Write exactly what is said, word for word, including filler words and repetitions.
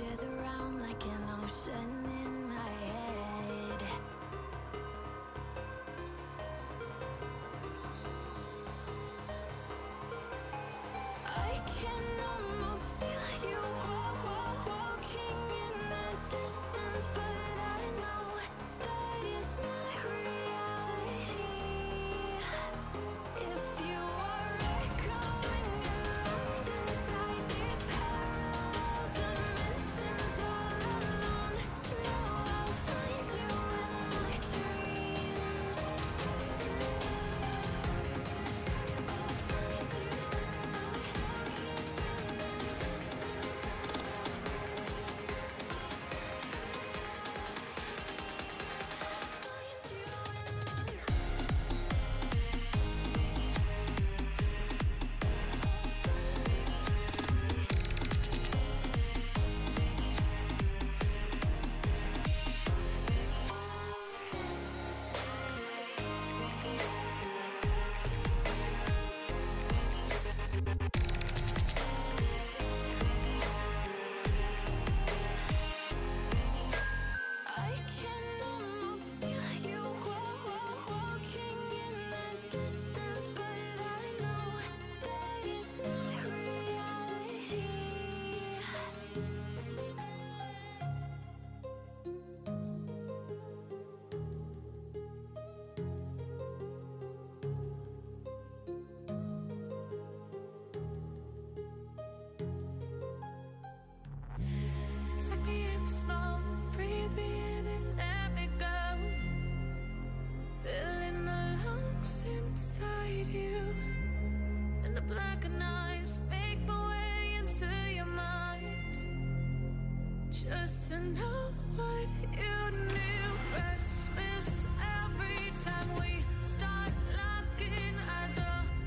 changes around like an ocean in my head. I can almost feel you walking in the distance, but I know that it's not reality. If you are echoing around inside these parallel dimensions all alone, no, I'll find you in my dreams. I'll find you in my dreams. I'll find you in my I can almost feel you walking in the distance, but I know that it's not reality. Take me in small, breathe me in and let me go. Filling the lungs inside you, and the blackened eyes make my way into your mind. Just to know what you knew. Restless every time we start locking eyes.